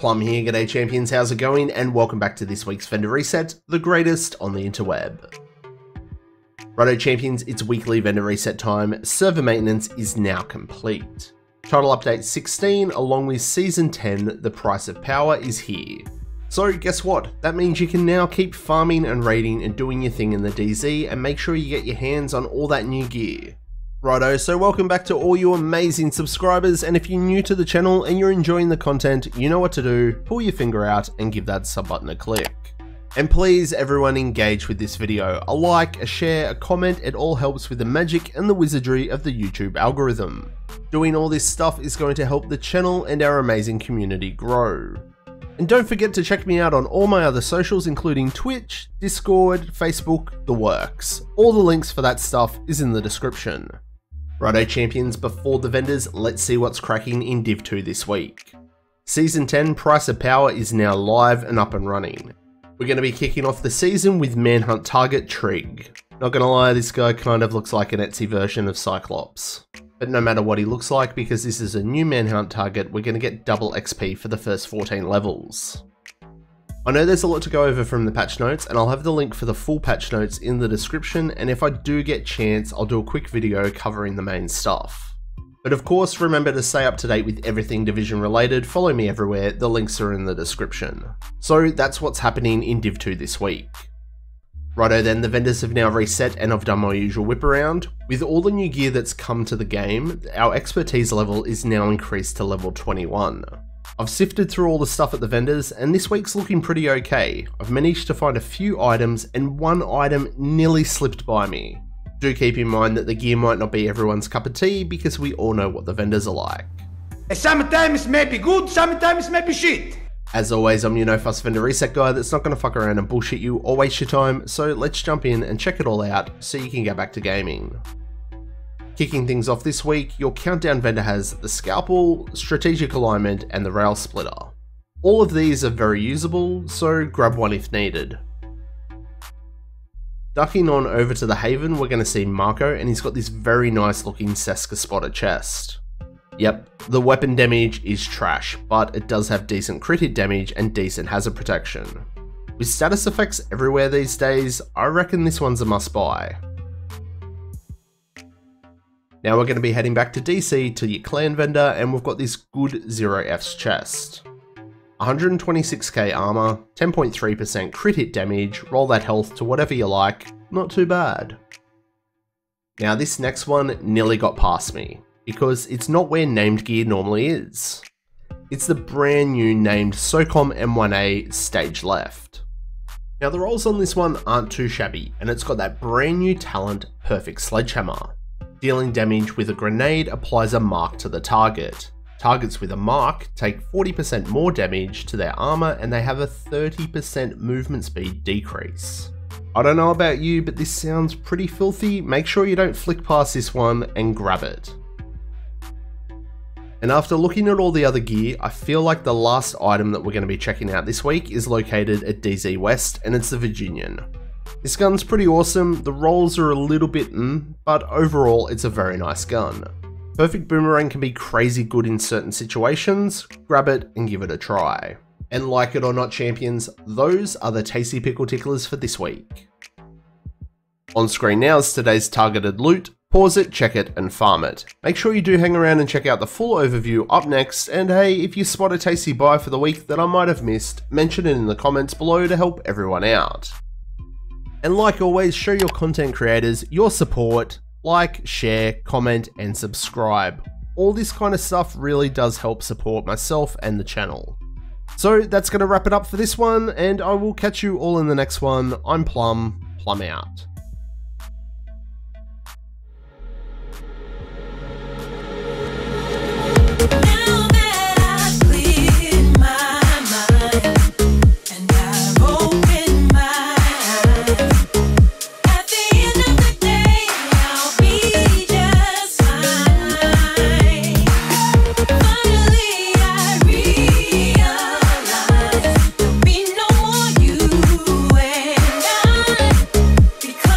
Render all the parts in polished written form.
Plum here, g'day champions, how's it going, and welcome back to this week's Vendor Reset, the greatest on the interweb. Righto champions, it's weekly Vendor Reset time, server maintenance is now complete. Title Update 16 along with Season 10, the Price of Power is here. So guess what, that means you can now keep farming and raiding and doing your thing in the DZ and make sure you get your hands on all that new gear. Righto, so welcome back to all you amazing subscribers, and if you're new to the channel and you're enjoying the content, you know what to do, pull your finger out and give that sub button a click. And please everyone engage with this video, a like, a share, a comment, it all helps with the magic and the wizardry of the YouTube algorithm. Doing all this stuff is going to help the channel and our amazing community grow. And don't forget to check me out on all my other socials including Twitch, Discord, Facebook, the works. All the links for that stuff is in the description. Righto champions, before the vendors, let's see what's cracking in Div 2 this week. Season 10 Price of Power is now live and up and running. We're going to be kicking off the season with Manhunt Target Trig. Not going to lie, this guy kind of looks like an Etsy version of Cyclops. But no matter what he looks like, because this is a new Manhunt target, we're going to get double XP for the first 14 levels. I know there's a lot to go over from the patch notes, and I'll have the link for the full patch notes in the description, and if I do get chance, I'll do a quick video covering the main stuff. But of course, remember to stay up to date with everything Division related, follow me everywhere, the links are in the description. So that's what's happening in Div 2 this week. Righto then, the vendors have now reset and I've done my usual whip around. With all the new gear that's come to the game, our expertise level is now increased to level 21. I've sifted through all the stuff at the vendors and this week's looking pretty okay. I've managed to find a few items and one item nearly slipped by me. Do keep in mind that the gear might not be everyone's cup of tea because we all know what the vendors are like. Sometimes it may be good, sometimes it may be shit. As always, I'm your no fuss vendor reset guy that's not going to fuck around and bullshit you or waste your time, so let's jump in and check it all out so you can get back to gaming. Kicking things off this week, your Countdown vendor has the Scalpel, Strategic Alignment and the Rail Splitter. All of these are very usable, so grab one if needed. Ducking on over to the Haven, we're going to see Marco, and he's got this very nice looking Seska spotter chest. Yep, the weapon damage is trash, but it does have decent crit hit damage and decent hazard protection. With status effects everywhere these days, I reckon this one's a must buy. Now we're going to be heading back to DC to your clan vendor, and we've got this good 0F's chest. 126k armor, 10.3% crit hit damage, roll that health to whatever you like, not too bad. Now this next one nearly got past me, because it's not where named gear normally is. It's the brand new named SOCOM M1A Stage Left. Now the rolls on this one aren't too shabby, and it's got that brand new talent, Perfect Sledgehammer. Dealing damage with a grenade applies a mark to the target. Targets with a mark take 40% more damage to their armor and they have a 30% movement speed decrease. I don't know about you, but this sounds pretty filthy. Make sure you don't flick past this one and grab it. And after looking at all the other gear, I feel like the last item that we're going to be checking out this week is located at DZ West, and it's the Virginian. This gun's pretty awesome, the rolls are a little bit but overall it's a very nice gun. Perfect Boomerang can be crazy good in certain situations, grab it and give it a try. And like it or not champions, those are the Tasty Pickle Ticklers for this week. On screen now is today's targeted loot, pause it, check it and farm it. Make sure you do hang around and check out the full overview up next, and hey, if you spot a tasty buy for the week that I might have missed, mention it in the comments below to help everyone out. And like always, show your content creators your support, like, share, comment and subscribe. All this kind of stuff really does help support myself and the channel. So that's going to wrap it up for this one, and I will catch you all in the next one. I'm Plum, Plum out. Because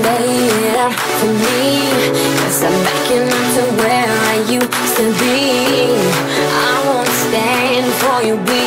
lay it out for me, 'cause I'm backing up to where I used to be. I won't stand for you.